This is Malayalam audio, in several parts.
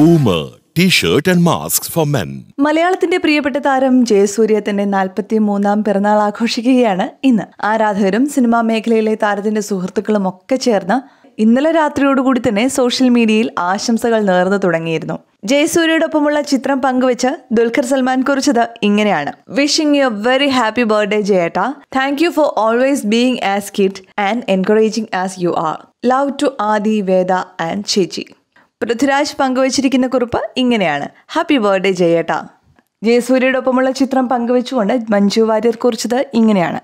Poomer, T-shirt and masks for men. മലയാളത്തിന്റെ പ്രിയപ്പെട്ട താരം ജയസൂര്യ തന്റെ 43ാം പിറന്നാൾ ആഘോഷിക്കുകയാണ് ഇന്ന്. ആരാധകരും സിനിമാ മേഖലയിലെ താരത്തിന്റെ സുഹൃത്തുക്കളും ഒക്കെ ചേർന്ന് ഇന്നലെ രാത്രിയോടുകൂടി തന്നെ സോഷ്യൽ മീഡിയയിൽ ആശംസകൾ നേർന്നു തുടങ്ങിയിരുന്നു. ജയസൂര്യയോടൊപ്പമുള്ള ചിത്രം പങ്കുവെച്ച് ദുൽഖർ സൽമാൻ കുറിച്ചത് ഇങ്ങനെയാണ്: wishing you a very happy birthday ജയേട്ട. Thank you for always being as kid and encouraging as you are. Love to Aadi, Veda and Chichi. Prithviraj പങ്കുവച്ചിരിക്കുന്ന കുറിപ്പ് ഇങ്ങനെയാണ്: ഹാപ്പി ബർത്ത്ഡേ ജയേട്ട. ജയസൂര്യയോടൊപ്പമുള്ള ചിത്രം പങ്കുവെച്ചുകൊണ്ട് മഞ്ജു വാര്യർ കുറിച്ചത് ഇങ്ങനെയാണ്: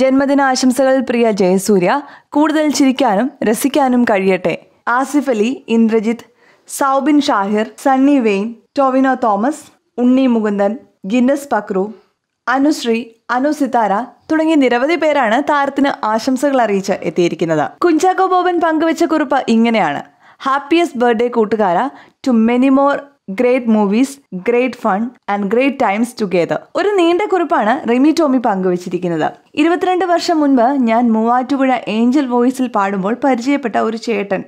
ജന്മദിനാശംസകൾ പ്രിയ ജയസൂര്യ, കൂടുതൽ ചിരിക്കാനും രസിക്കാനും കഴിയട്ടെ. ആസിഫലി, ഇന്ദ്രജിത്ത്, സൗബിൻ ഷാഹിർ, സണ്ണി വെയ്ൻ, ടൊവിനോ തോമസ്, ഉണ്ണി മുകുന്ദൻ, ഗിന്നസ് പക്രു, അനുശ്രീ, അനുസിത്താര തുടങ്ങിയ നിരവധി പേരാണ് താരത്തിന് ആശംസകൾ അറിയിച്ച് എത്തിയിരിക്കുന്നത്. കുഞ്ചാക്കോ ബോബൻ പങ്കുവെച്ച കുറിപ്പ് ഇങ്ങനെയാണ്: ഹാപ്പിയസ്റ്റ് ബർത്ത്ഡേ കൂട്ടുകാര, to many more great movies, great fun and great times together. ഒരു നീണ്ട കുറിപ്പാണ് റിമി ടോമി പങ്കുവച്ചിരിക്കുന്നത്. 22 വർഷം മുൻപ് ഞാൻ മൂവാറ്റുപുഴ ഏഞ്ചൽ വോയിസിൽ പാടുമ്പോൾ പരിചയപ്പെട്ട ഒരു ചേട്ടൻ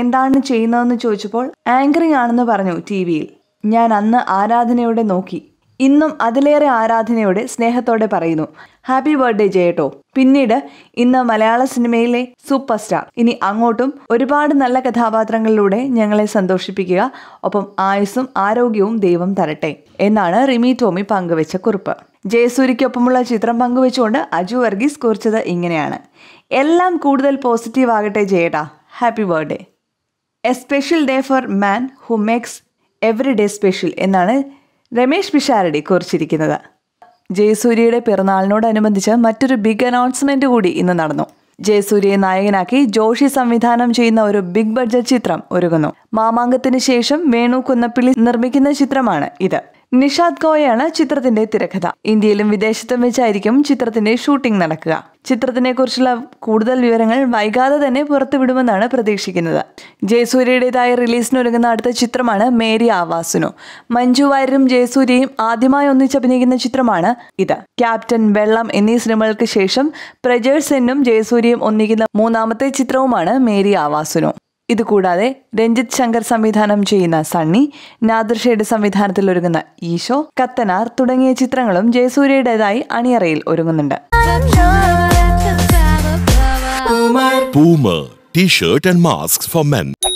എന്താണ് ചെയ്യുന്നതെന്ന് ചോദിച്ചപ്പോൾ ആങ്കറിംഗ് ആണെന്ന് പറഞ്ഞു. ടിവിയിൽ ഞാൻ അന്ന് ആരാധനയോടെ നോക്കി, ഇന്നും അതിലേറെ ആരാധനയോടെ സ്നേഹത്തോടെ പറയുന്നു, ഹാപ്പി ബർത്ത്ഡേ ജയേട്ടോ. പിന്നീട് ഇന്ന് മലയാള സിനിമയിലെ സൂപ്പർ സ്റ്റാർ. ഇനി അങ്ങോട്ടും ഒരുപാട് നല്ല കഥാപാത്രങ്ങളിലൂടെ ഞങ്ങളെ സന്തോഷിപ്പിക്കുക. ഒപ്പം ആയുസ്സും ആരോഗ്യവും ദൈവം തരട്ടെ എന്നാണ് റിമി ടോമി പങ്കുവെച്ച കുറിപ്പ്. ജയസൂര്യയ്ക്കൊപ്പമുള്ള ചിത്രം പങ്കുവെച്ചുകൊണ്ട് അജു വർഗീസ് കുറിച്ചത് ഇങ്ങനെയാണ്: എല്ലാം കൂടുതൽ പോസിറ്റീവ് ആകട്ടെ ജയേട്ടാ. Happy birthday. A special day for man who makes every day special എന്നാണ് രമേഷ് ബിഷാരടി കുറിച്ചിരിക്കുന്നത്. ജയസൂര്യയുടെ പിറന്നാളിനോടനുബന്ധിച്ച് മറ്റൊരു ബിഗ് അനൗൺസ്മെന്റ് കൂടി ഇന്ന് നടന്നു. ജയസൂര്യയെ നായകനാക്കി ജോഷി സംവിധാനം ചെയ്യുന്ന ഒരു ബിഗ് ബഡ്ജറ്റ് ചിത്രം ഒരുങ്ങുന്നു. മാമാങ്കത്തിന് ശേഷം വേണു കുന്നപ്പിള്ളി നിർമ്മിക്കുന്ന ചിത്രമാണ് ഇത്. നിഷാത് കോയയാണ് ചിത്രത്തിന്റെ തിരക്കഥ. ഇന്ത്യയിലും വിദേശത്തും വെച്ചായിരിക്കും ചിത്രത്തിന്റെ ഷൂട്ടിംഗ് നടക്കുക. ചിത്രത്തിനെ കുറിച്ചുള്ള കൂടുതൽ വിവരങ്ങൾ വൈകാതെ തന്നെ പുറത്തുവിടുമെന്നാണ് പ്രതീക്ഷിക്കുന്നത്. ജയസൂര്യയുടേതായ റിലീസിനൊരുങ്ങുന്ന അടുത്ത ചിത്രമാണ് മേരി ആവാസുനു. മഞ്ജു വാര്യരും ജയസൂര്യയും ആദ്യമായി ഒന്നിച്ചഭിനയിക്കുന്ന ചിത്രമാണ് ഇത്. ക്യാപ്റ്റൻ, വെള്ളം എന്നീ സിനിമകൾക്ക് ശേഷം പ്രജേഷ് സെന്നും ജയസൂര്യയും ഒന്നിക്കുന്ന മൂന്നാമത്തെ ചിത്രവുമാണ് മേരി ആവാസുനു. ഇതുകൂടാതെ രഞ്ജിത്ത് ശങ്കർ സംവിധാനം ചെയ്യുന്ന സണ്ണി, നാദിർഷയുടെ സംവിധാനത്തിൽ ഒരുങ്ങുന്ന ഈശോ, കത്തനാർ തുടങ്ങിയ ചിത്രങ്ങളും ജയസൂര്യയുടേതായി അണിയറയിൽ ഒരുങ്ങുന്നുണ്ട്. Poomer, T-shirt and masks for men.